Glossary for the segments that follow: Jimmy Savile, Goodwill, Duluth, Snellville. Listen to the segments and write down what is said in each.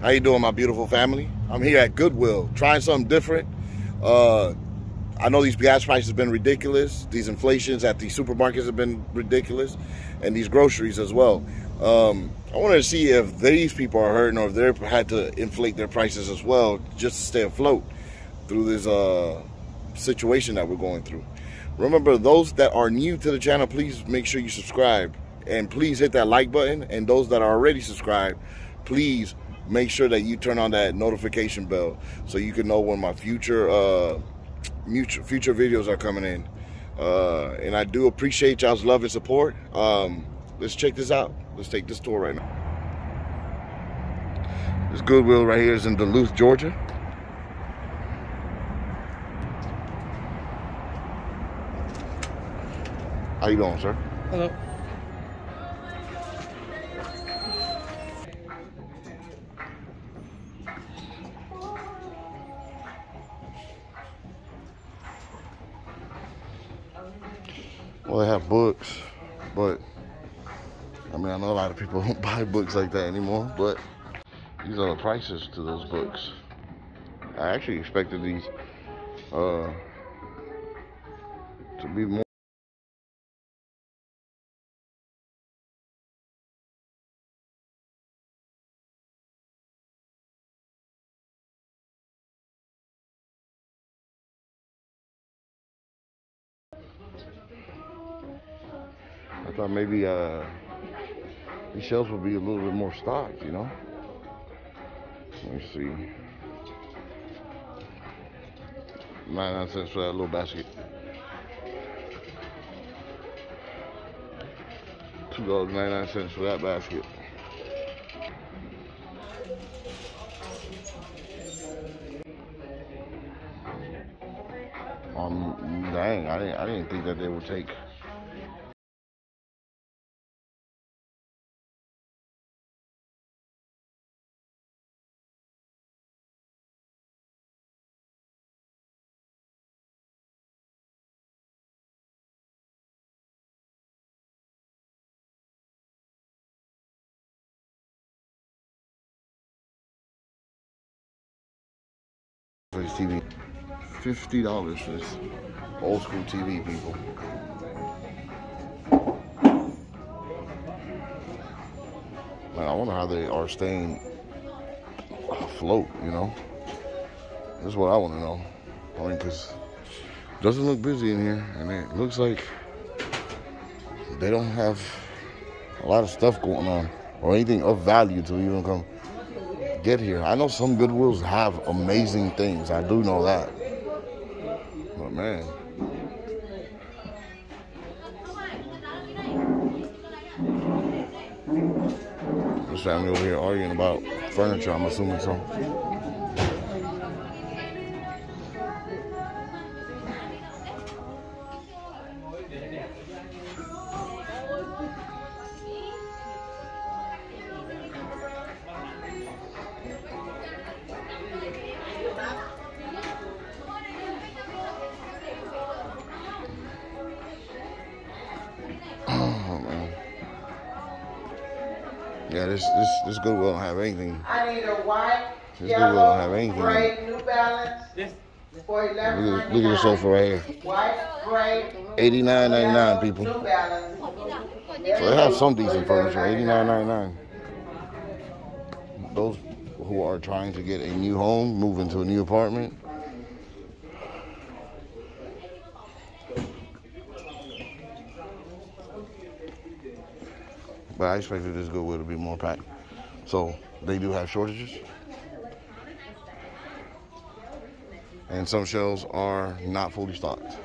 How you doing, my beautiful family? I'm here at Goodwill, trying something different. I know these gas prices have been ridiculous. These inflations at the supermarkets have been ridiculous, and these groceries as well. I wanted to see if these people are hurting or if they've had to inflate their prices as well just to stay afloat through this situation that we're going through. Remember, those that are new to the channel, please make sure you subscribe, and please hit that like button. And those that are already subscribed, please make sure that you turn on that notification bell so you can know when my future videos are coming in. And I do appreciate y'all's love and support. Let's check this out. Let's take this tour right now. This Goodwill right here is in Duluth, Georgia. How you doing, sir? Hello. Well, they have books, but I mean, I know a lot of people don't buy books like that anymore, but these are the prices to those books. I actually expected these to be more. I thought maybe these shelves would be a little bit more stocked, you know? Let me see. 99 cents for that little basket. $2.99 for that basket. Dang, I didn't think that they would take this TV. $50 for this old school TV, people. Man, I wonder how they are staying afloat, you know? That's what I want to know. I mean, because it doesn't look busy in here, and it looks like they don't have a lot of stuff going on or anything of value to even come get here. I know some Goodwills have amazing things. I do know that. But man, this family over here arguing about furniture, I'm assuming so. Yeah, this Goodwill don't have anything. I need a white, this yellow, Goodwill don't have anything. Gray, New Balance. Look at this sofa right here. White, gray, $89.99, people. New Balance. So they have some decent furniture, $89.99. Those who are trying to get a new home, move into a new apartment. But I expected this Goodwill to be more packed. So they do have shortages. And some shelves are not fully stocked.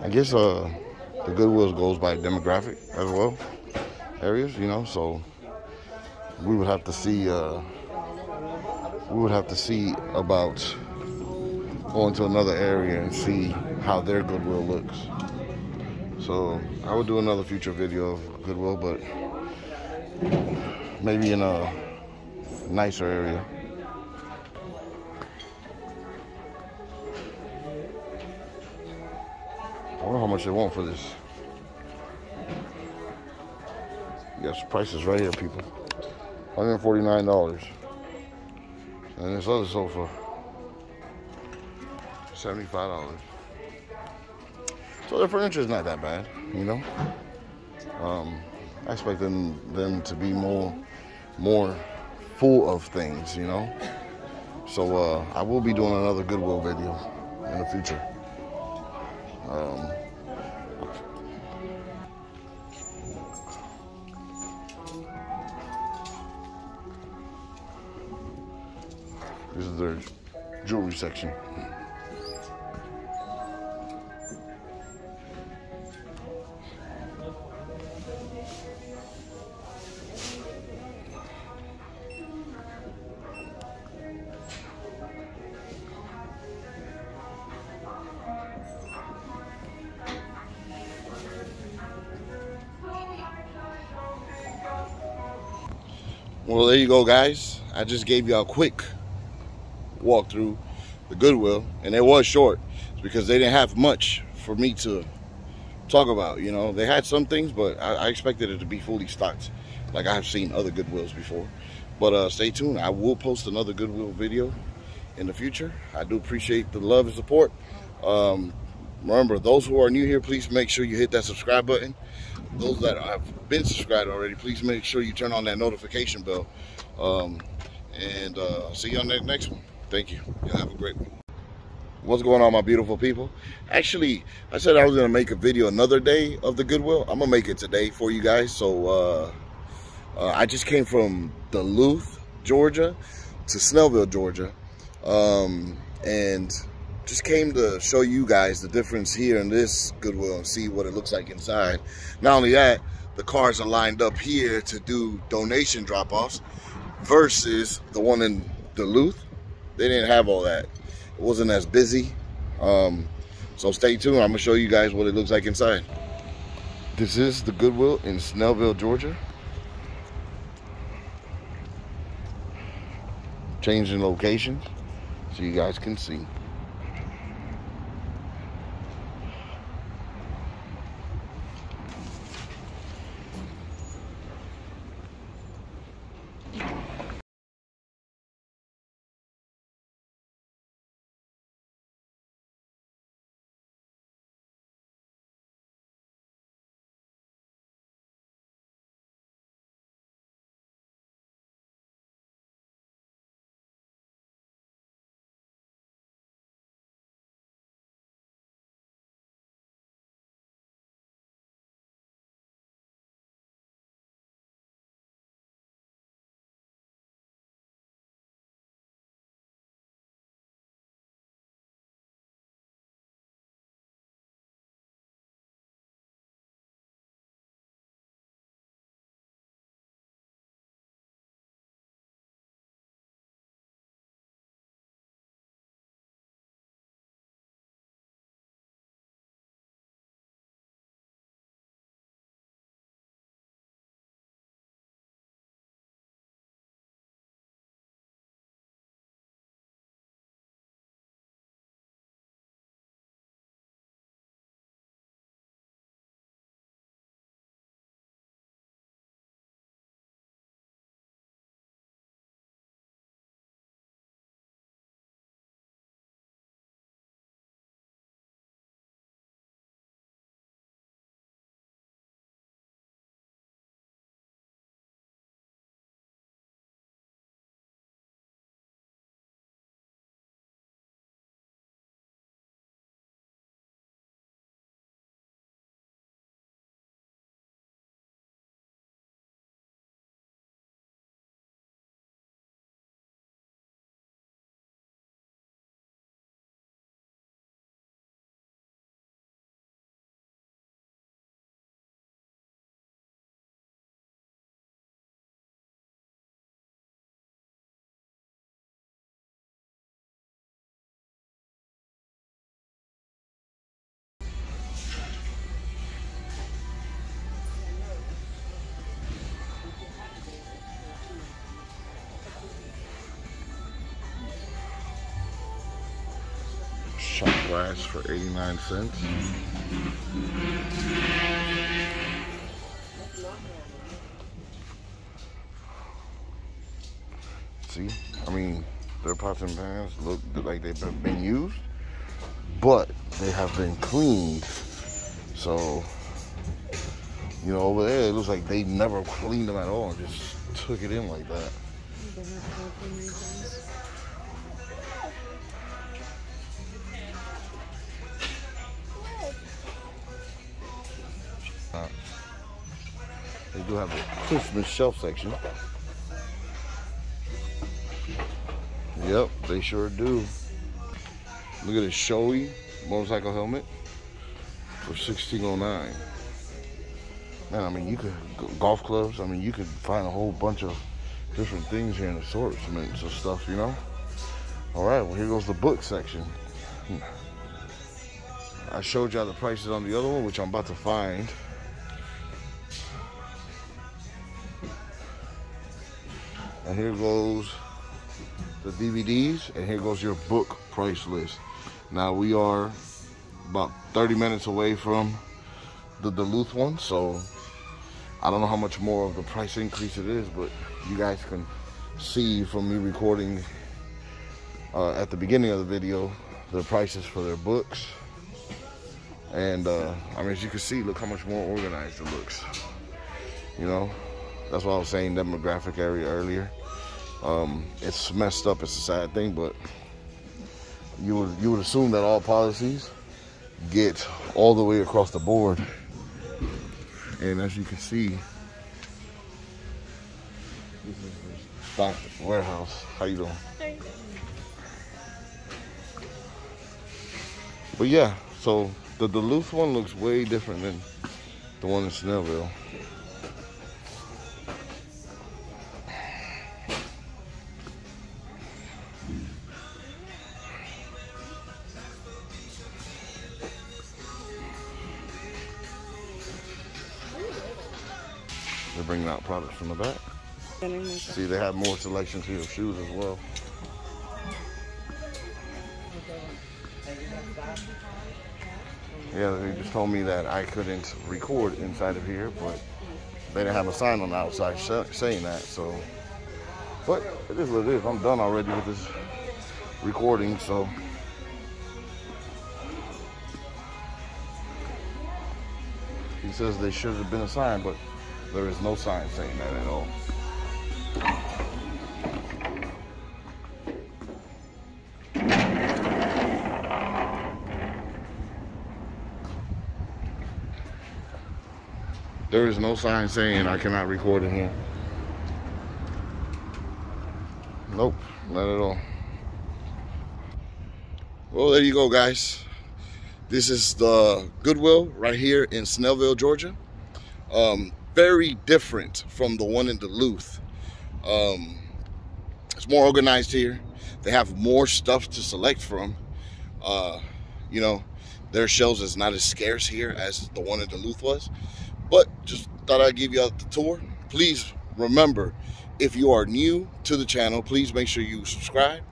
I guess the Goodwill goes by demographic as well, areas, you know. So we would have to see. We would have to see about going to another area and see how their Goodwill looks. So I would do another future video of Goodwill, but maybe in a nicer area. I wonder how much they want for this. Yes, prices right here, people. $149. And this other sofa, $75. So their furniture is not that bad, you know. I expect them to be more full of things, you know. So I will be doing another Goodwill video in the future. This is their jewelry section. Well, there you go, guys. I just gave y'all a quick walk through the Goodwill, and it was short because they didn't have much for me to talk about. You know, they had some things, but I expected it to be fully stocked like I have seen other Goodwills before. But stay tuned, I will post another Goodwill video in the future. I do appreciate the love and support. Remember, those who are new here, please make sure you hit that subscribe button. Those that have been subscribed already, please make sure you turn on that notification bell. And I'll see you on that next one. Thank you. Y'all have a great one. What's going on, my beautiful people? Actually, I said I was going to make a video another day of the Goodwill. I'm going to make it today for you guys. So, I just came from Duluth, Georgia to Snellville, Georgia. And just came to show you guys the difference here in this Goodwill and see what it looks like inside. Not only that, the cars are lined up here to do donation drop-offs versus the one in Duluth. They didn't have all that. It wasn't as busy. So stay tuned. I'm gonna show you guys what it looks like inside. This is the Goodwill in Snellville, Georgia. Changing locations so you guys can see. flash for 89 cents. See, I mean, their pots and pans look like they've been used, but they have been cleaned. So, you know, over there, it looks like they never cleaned them at all and just took it in like that. They do have a Christmas shelf section. Yep, they sure do. Look at this showy motorcycle helmet for $16.09. Man, I mean, you could, golf clubs, I mean, you could find a whole bunch of different things here in assortments of stuff, you know? All right, well, here goes the book section. I showed y'all the prices on the other one, which I'm about to find. And here goes the DVDs, and here goes your book price list. Now, we are about 30 minutes away from the Duluth one, so I don't know how much more of the price increase it is, but you guys can see from me recording at the beginning of the video the prices for their books. And I mean, as you can see, look how much more organized it looks, you know? That's why I was saying demographic area earlier. It's messed up, it's a sad thing, but you would assume that all policies get all the way across the board. And as you can see, this is the stock warehouse. How you doing? Hey. But yeah, so the Duluth one looks way different than the one in Snellville. They're bringing out products from the back. See, they have more selections here of shoes as well. Yeah, they just told me that I couldn't record inside of here, but they didn't have a sign on the outside saying that, so. But it is what it is. I'm done already with this recording, so. He says there should have been a sign, but there is no sign saying that at all. There is no sign saying I cannot record in here. Nope, not at all. Well, there you go, guys. This is the Goodwill right here in Snellville, Georgia. Very different from the one in Duluth. It's more organized here. They have more stuff to select from. You know, their shelves is not as scarce here as the one in Duluth was. But just thought I'd give you out the tour. Please remember, if you are new to the channel, please make sure you subscribe.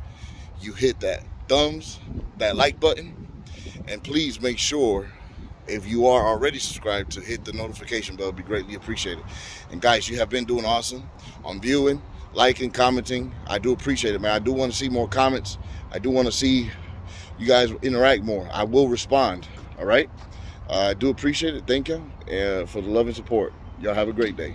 You hit that thumbs, that like button. And please make sure, if you are already subscribed, to hit the notification bell. It'd be greatly appreciated. And guys, you have been doing awesome on viewing, liking, commenting. I do appreciate it, man. I do want to see more comments. I do want to see you guys interact more. I will respond, all right? I do appreciate it. Thank you for the love and support. Y'all have a great day.